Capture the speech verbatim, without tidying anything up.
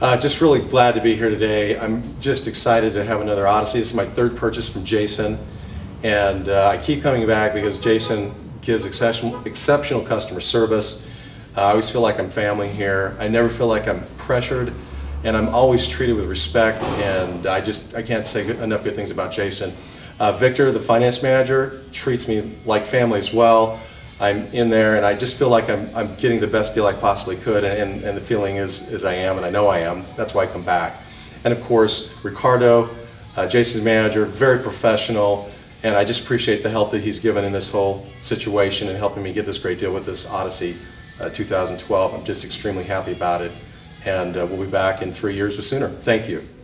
Uh, just really glad to be here today. I'm just excited to have another Odyssey. This is my third purchase from Jason, and uh, I keep coming back because Jason gives exceptional, exceptional customer service. Uh, I always feel like I'm family here. I never feel like I'm pressured, and I'm always treated with respect, and I just I can't say good, enough good things about Jason. Uh, Victor, the finance manager, treats me like family as well. I'm in there, and I just feel like I'm, I'm getting the best deal I possibly could, and, and, and the feeling is, is I am, and I know I am. That's why I come back. And of course, Ricardo, uh, Jason's manager, very professional, and I just appreciate the help that he's given in this whole situation and helping me get this great deal with this Odyssey uh, two thousand twelve. I'm just extremely happy about it, and uh, we'll be back in three years or sooner. Thank you.